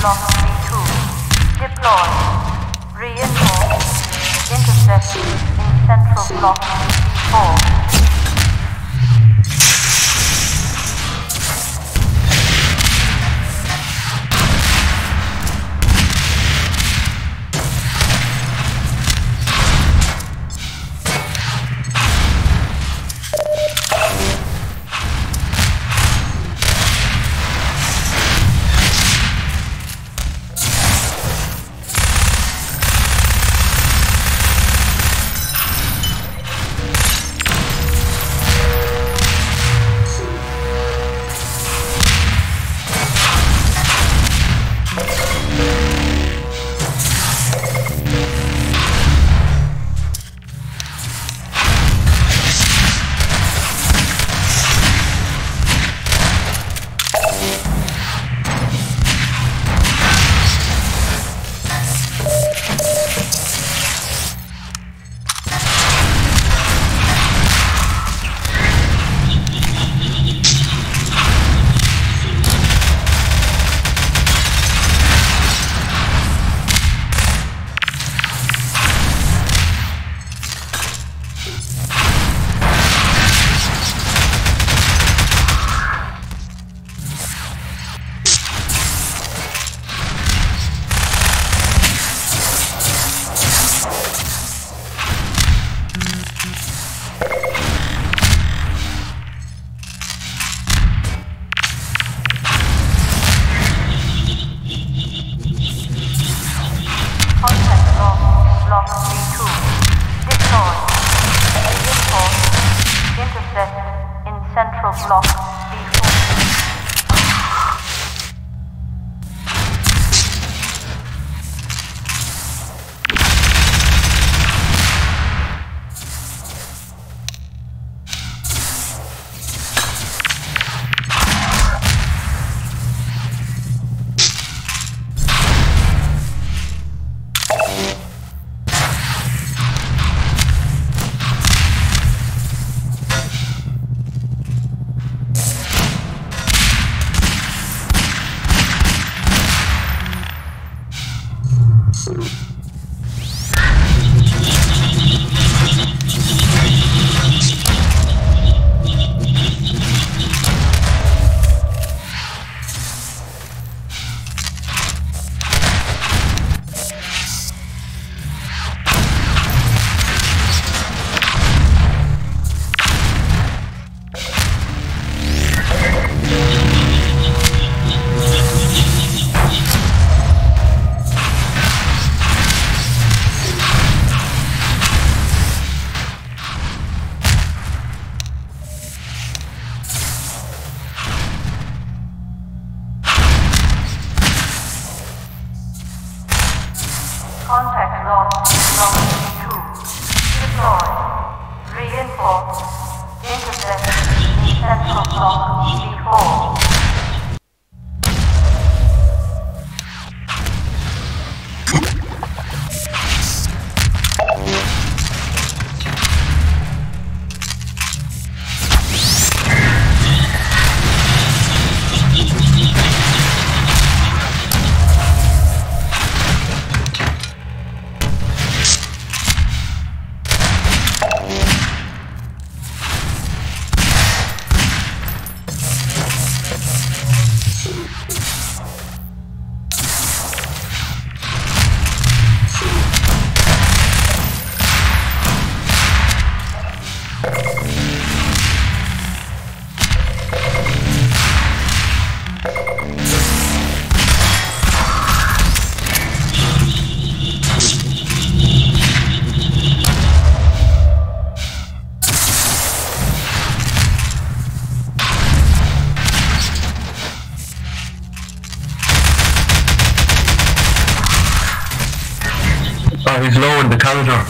Block B2. Deploy. Reinforce. Interception in Central Block B4. He's low in the corridor.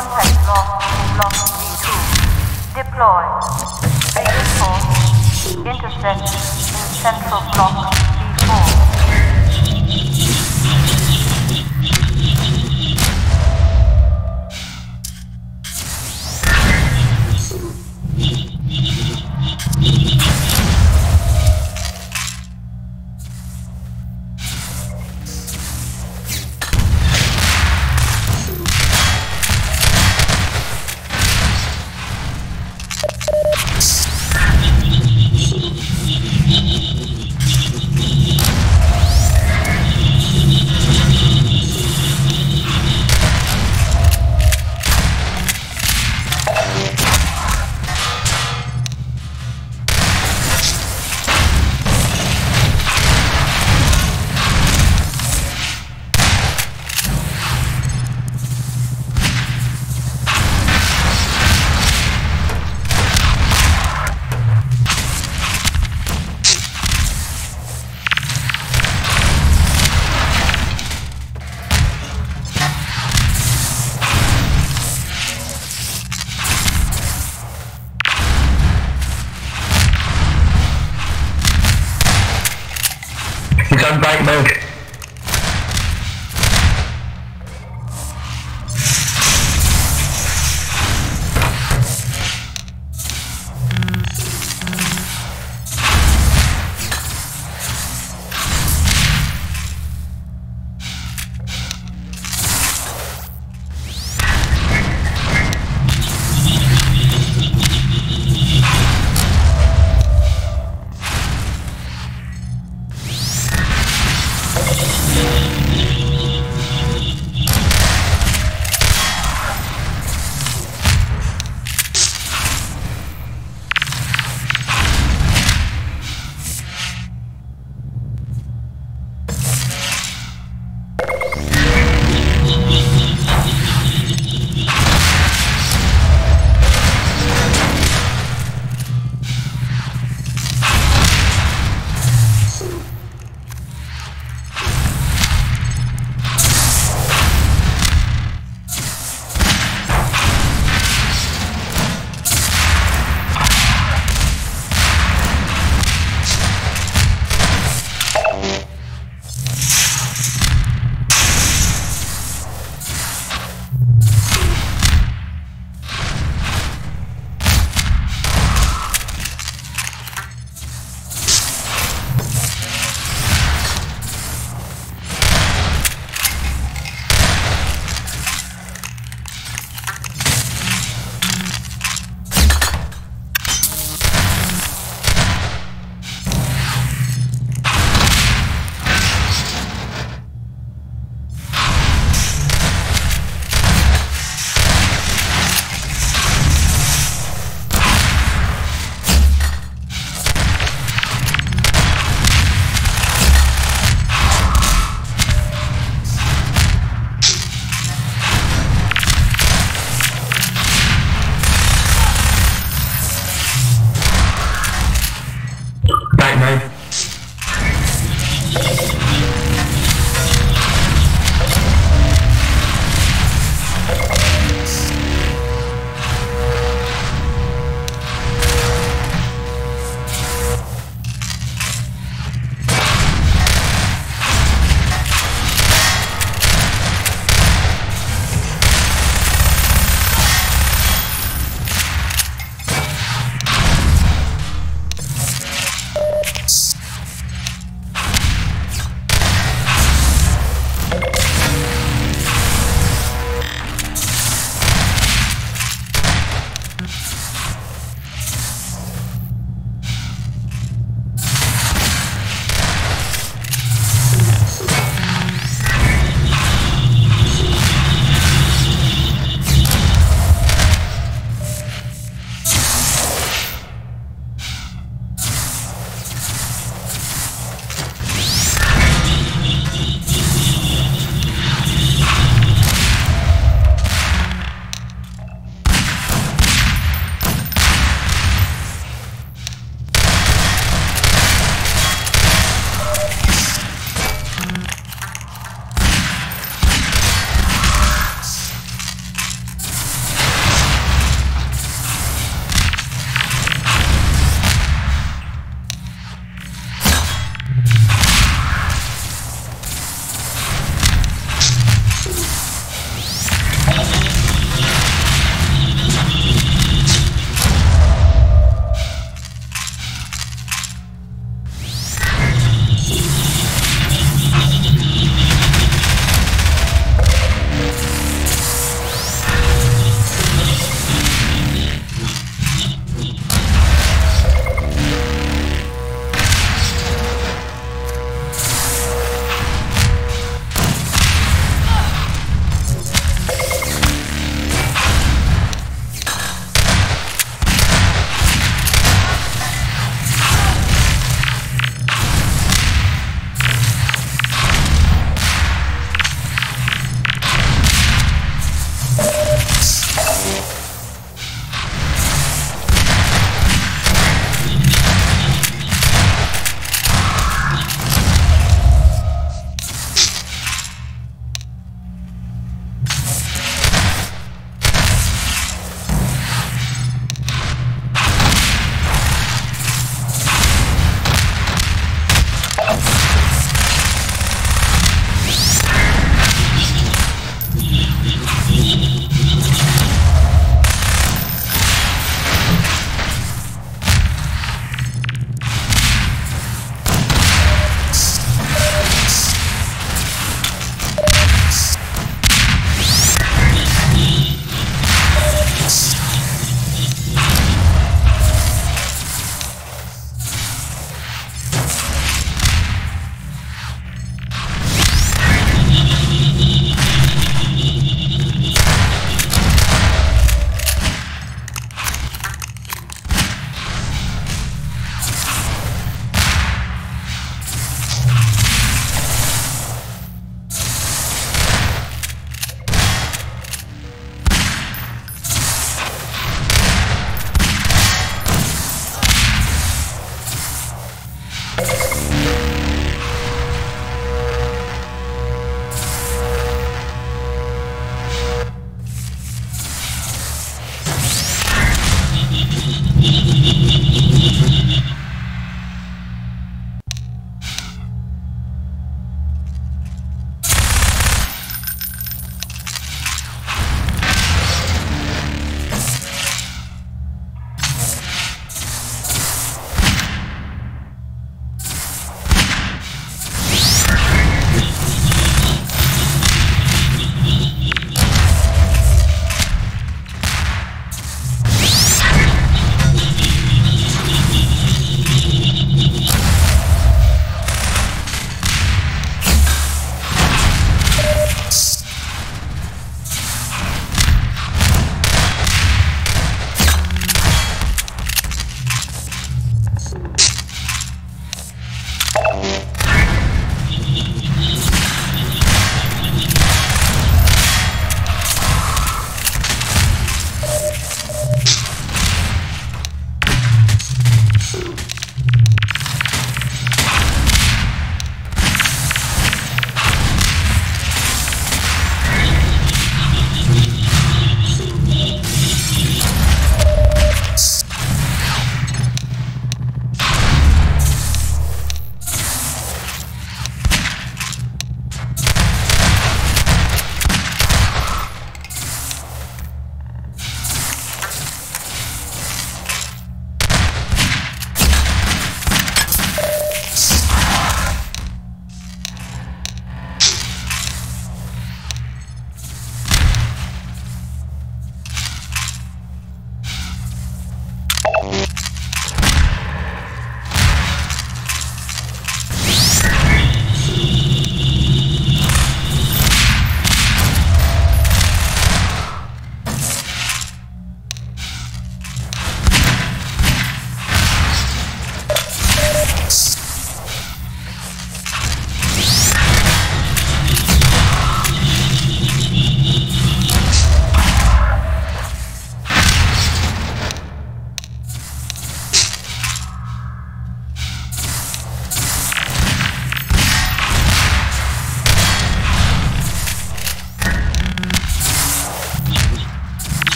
Contact block B2. Deploy. Exit force. Intercept in central block.